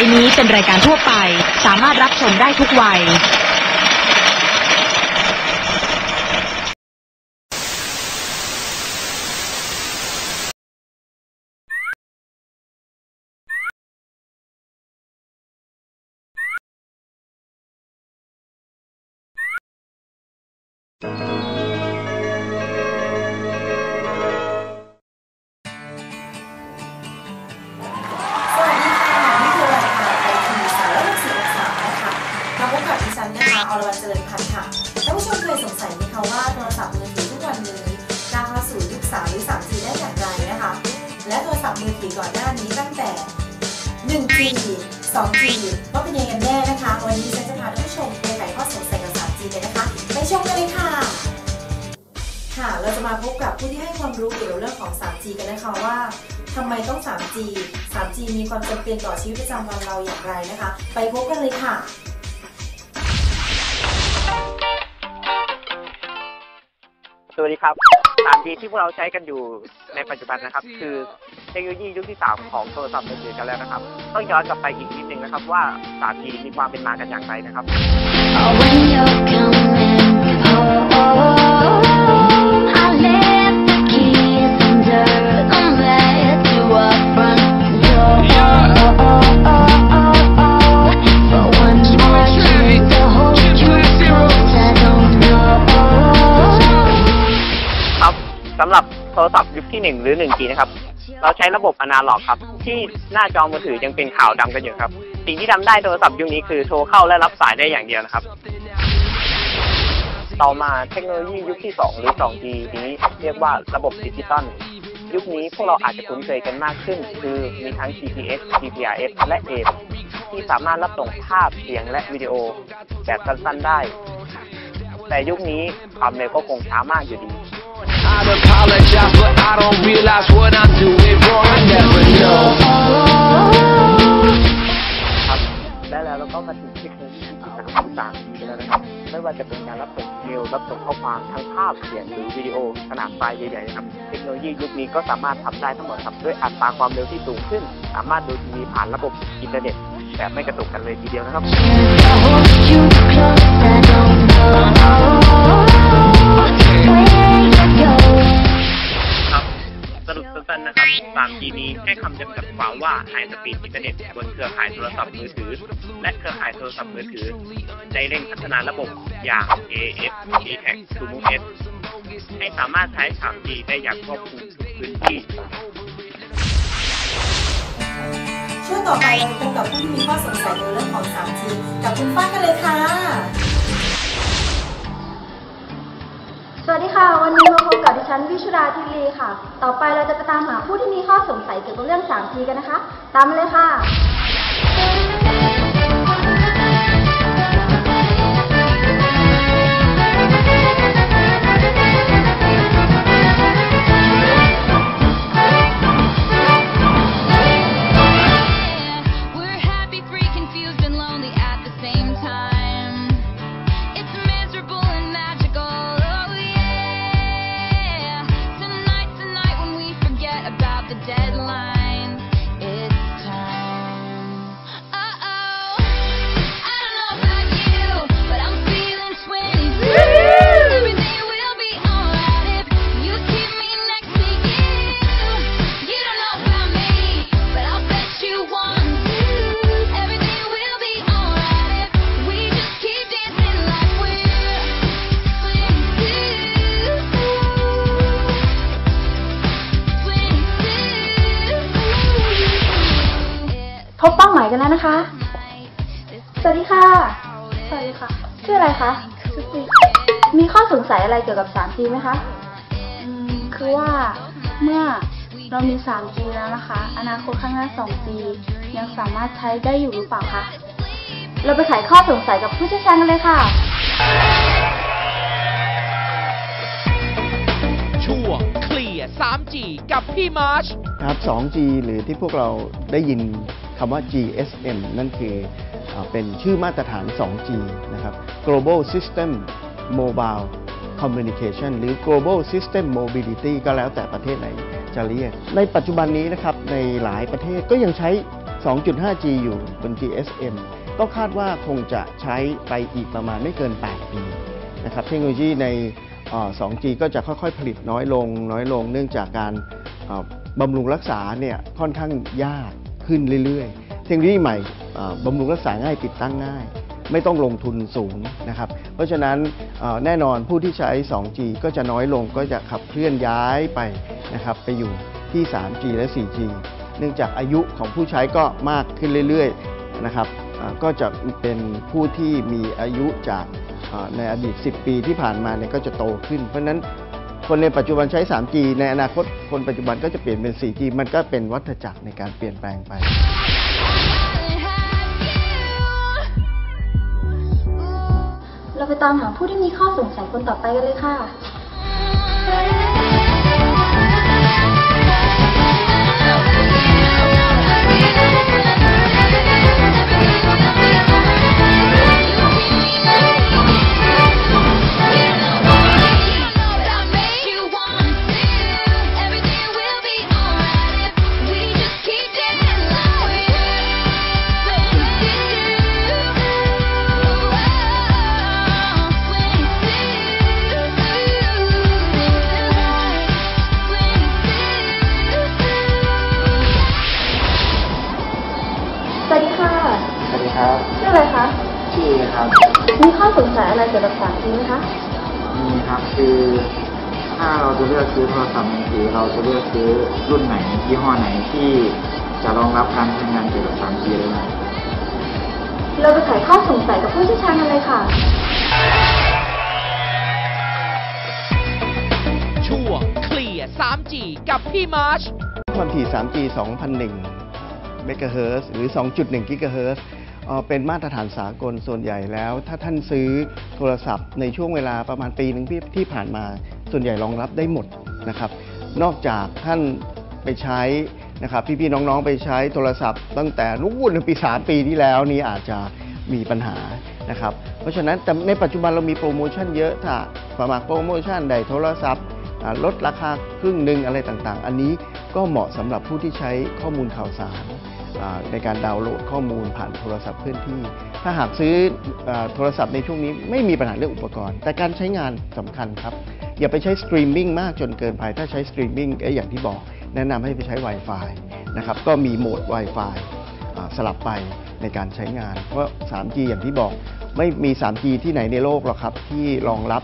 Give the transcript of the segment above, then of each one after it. ไปนี้เป็นรายการทั่วไปสามารถรับชมได้ทุกวัยต่อชีวิตประจำวันเราอย่างไรนะคะไปพบกันเลยค่ะสวัสดีครับ 3G ที่พวกเราใช้กันอยู่ในปัจจุบันนะครับคือเทคโนโลยียุคที่3ของโทรศัพท์มือถือกันแล้วนะครับต้องย้อนกลับไปอีกนิดนึงนะครับว่า 3G มีความเป็นมากันอย่างไรนะครับสำหรับโทรศัพท์ยุคที่1หรือ 1G นะครับเราใช้ระบบอนาล็อกครับที่หน้าจอมือถือยังเป็นขาวดำกันอยู่ครับสิ่งที่ทำได้โทรศัพท์ยุคนี้คือโทรเข้าและรับสายได้อย่างเดียวนะครับต่อมาเทคโนโลยียุคที่2หรือ 2G นี้เรียกว่าระบบดิจิตอลยุคนี้พวกเราอาจจะคุ้นเคยกันมากขึ้นคือมีทั้ง GPS GPRS และ EDGE ที่สามารถรับส่งภาพเสียงและวิดีโอแบบสั้นๆได้แต่ยุคนี้ความเร็วก็คงช้ามากอยู่ดีI'd apologize, but I don't realize what I'm doing wrong. I never know. ครับแล้วก็มาถึงเทคโนโลยีที่3แล้วนะครับไม่ว่าจะเป็นการรับส่งเมลรับส่งข้อความทั้งภาพเสียงหรือวิดีโอขนาดไฟล์ใหญ่ๆนะครับเทคโนโลยียุคนี้ก็สามารถทำได้ทั้งหมดครับด้วยอัตราความเร็วที่สูงขึ้นสามารถดูทีวีผ่านระบบอินเทอร์เน็ตแบบไม่กระตุกกันเลยทีเดียวนะครับสรุปสั้นๆนะครับ 3G นี้ให้คำจำกัดความว่า High Speed Internet บนเครือข่ายโทรศัพท์มือถือและเครือข่ายโทรศัพท์มือถือในเร่งพัฒนาระบบอย่าง AF ATAC TMS ให้สามารถใช้ 3G ได้อย่างครอบคลุมทุกพื้นที่ช่วงต่อไปพบกับผู้ที่มีข้อสงสัยในเรื่องของ 3G กับคุณฟ้ากันเลยค่ะสวัสดีค่ะวันนี้มาพบกับดิฉันวิชุดาทิลีค่ะต่อไปเราจะไปตามหาผู้ที่มีข้อสงสัยเกี่ยวกับเรื่อง 3G กันนะคะตามมาเลยค่ะกันแล้วนะคะสวัสดีค่ะสวัสดีค่ะชื่ออะไรคะชื่อซีมีข้อสงสัยอะไรเกี่ยวกับ 3G ไหมคะคือว่าเมื่อเรามี 3G แล้วนะคะอนาคตข้างหน้า 2G ยังสามารถใช้ได้อยู่หรือเปล่าคะเราไปไขข้อสงสัยกับผู้เชี่ยวชาญกันเลยค่ะชั่วเคลียร์ 3G กับพี่มาร์ชครับ 2G หรือที่พวกเราได้ยินคำว่า GSM นั่นคือเป็นชื่อมาตรฐาน 2G นะครับ Global System Mobile Communication หรือ Global System Mobility ก็แล้วแต่ประเทศไหนจะเรียกในปัจจุบันนี้นะครับในหลายประเทศก็ยังใช้ 2.5G อยู่บน GSM ก็คาดว่าคงจะใช้ไปอีกประมาณไม่เกิน 8 ปีนะครับเทคโนโลยีใน 2G ก็จะค่อยๆผลิตน้อยลงเนื่องจากการบำรุงรักษาเนี่ยค่อนข้างยากขึ้นเรื่อยๆเทคโนโลยีใหม่บำรุงรักษาง่ายติดตั้งง่ายไม่ต้องลงทุนสูงนะครับเพราะฉะนั้นแน่นอนผู้ที่ใช้ 2G ก็จะน้อยลงก็จะขับเคลื่อนย้ายไปนะครับไปอยู่ที่ 3G และ 4G เนื่องจากอายุของผู้ใช้ก็มากขึ้นเรื่อยๆนะครับก็จะเป็นผู้ที่มีอายุจากในอดีต10 ปีที่ผ่านมาเนี่ยก็จะโตขึ้นเพราะฉะนั้นคนในปัจจุบันใช้ 3G ในอนาคตคนปัจจุบันก็จะเปลี่ยนเป็น 4G มันก็เป็นวัฏจักรในการเปลี่ยนแปลงไปเราไปตามหาผู้ที่มีข้อสงสัยคนต่อไปกันเลยค่ะมีข้อสงสัยอะไรเกี่ยวกับ 3G ไหมคะมีครับคือถ้าเราจะเลือกซื้อโทรศัพท์มือถือเราจะเลือกซื้อรุ่นไหนยี่ห้อไหนที่จะรองรับการทำงานเกี่ยวกับ 3G ได้ไหมเราไปไขข้อสงสัยกับผู้เชี่ยวชาญเลยค่ะชั่วเคลียร์ 3G กับพี่มาร์ชความถี่ 3G 2001 เมกะเฮิรตซ์หรือ 2.1 กิกะเฮิรตซ์เป็นมาตรฐานสากลส่วนใหญ่แล้วถ้าท่านซื้อโทรศัพท์ในช่วงเวลาประมาณปีหนึ่งที่ผ่านมาส่วนใหญ่รองรับได้หมดนะครับนอกจากท่านไปใช้นะครับพี่ๆน้องๆไปใช้โทรศัพท์ตั้งแต่รุ่นปี3ปีที่แล้วนี่อาจจะมีปัญหานะครับเพราะฉะนั้นแต่ในปัจจุบันเรามีโปรโมชั่นเยอะถ้าสมัครโปรโมชั่นได้โทรศัพท์ลดราคาครึ่งหนึ่งอะไรต่างๆอันนี้ก็เหมาะสำหรับผู้ที่ใช้ข้อมูลข่าวสารในการดาวน์โหลดข้อมูลผ่านโทรศัพท์เคลื่อนที่ถ้าหากซื้อโทรศัพท์ในช่วงนี้ไม่มีปัญหาเรื่องอุปกรณ์แต่การใช้งานสำคัญครับอย่าไปใช้สตรีมมิ่งมากจนเกินไปถ้าใช้สตรีมมิ่งอย่างที่บอกแนะนำให้ไปใช้ Wi-Fi นะครับก็มีโหมด Wi-Fi สลับไปในการใช้งานเพราะ 3G อย่างที่บอกไม่มี 3G ที่ไหนในโลกหรอกครับที่รองรับ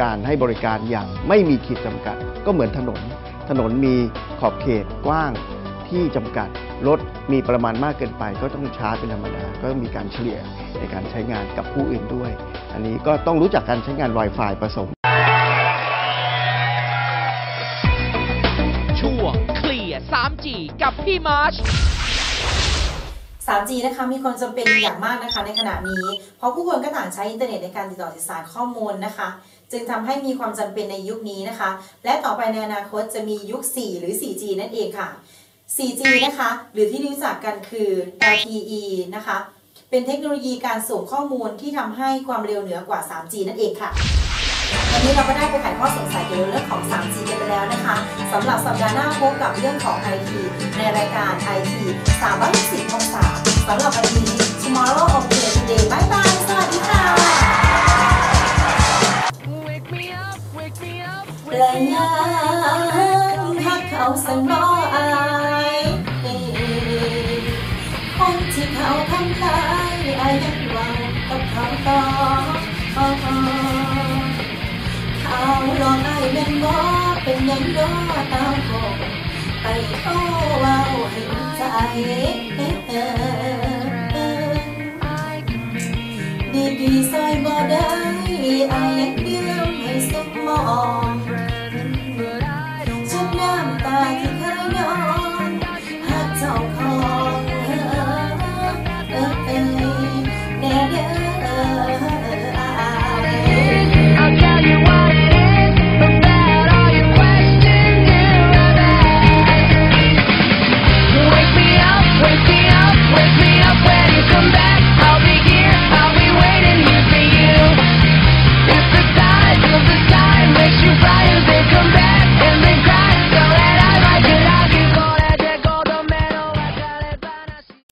การให้บริการอย่างไม่มีขีดจำกัดก็เหมือนถนนมีขอบเขตกว้างที่จำกัดรถมีประมาณมากเกินไปก็ต้องชาร์จเป็นธรรมดาก็มีการเฉลี่ยในการใช้งานกับผู้อื่นด้วยอันนี้ก็ต้องรู้จักการใช้งาน Wi-Fi ผสมชั่วเคลียร์ 3G กับพี่มาร์ช 3G นะคะมีความจำเป็นอย่างมากนะคะในขณะนี้เพราะผู้คนก็ต่างใช้อินเทอร์เน็ตในการติดต่อสื่อสารข้อมูลนะคะจึงทำให้มีความจำเป็นในยุคนี้นะคะและต่อไปในอนาคตจะมียุค 4 หรือ 4G นั่นเองค่ะ4G นะคะหรือที่รู้จักกันคือ LTE นะคะเป็นเทคโนโลยีการส่งข้อมูลที่ทำให้ความเร็วเหนือกว่า 3G นั่นเองค่ะวันนี้เราก็ได้ไปไขข้อสงสัยเกี่ยวกับเรื่องของ 3G กันไปแล้วนะคะสำหรับสัปดาห์หน้าพบกับเรื่องของ IT ในรายการ IT 360 องศาสำหรับวันนี้ Tomorrow of Today บ๊ายบายสวัสดีค่ะ Wake me up ระยะหักเขาสังน้อยที่เขาทำร้ายอายยังหวังกับเขาต่อเขาหลอกอายเป็นบ่เป็นยังโดนตาโกไปโอ้ว้าวให้ใจ